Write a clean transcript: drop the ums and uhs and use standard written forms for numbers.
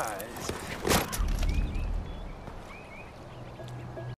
eyes.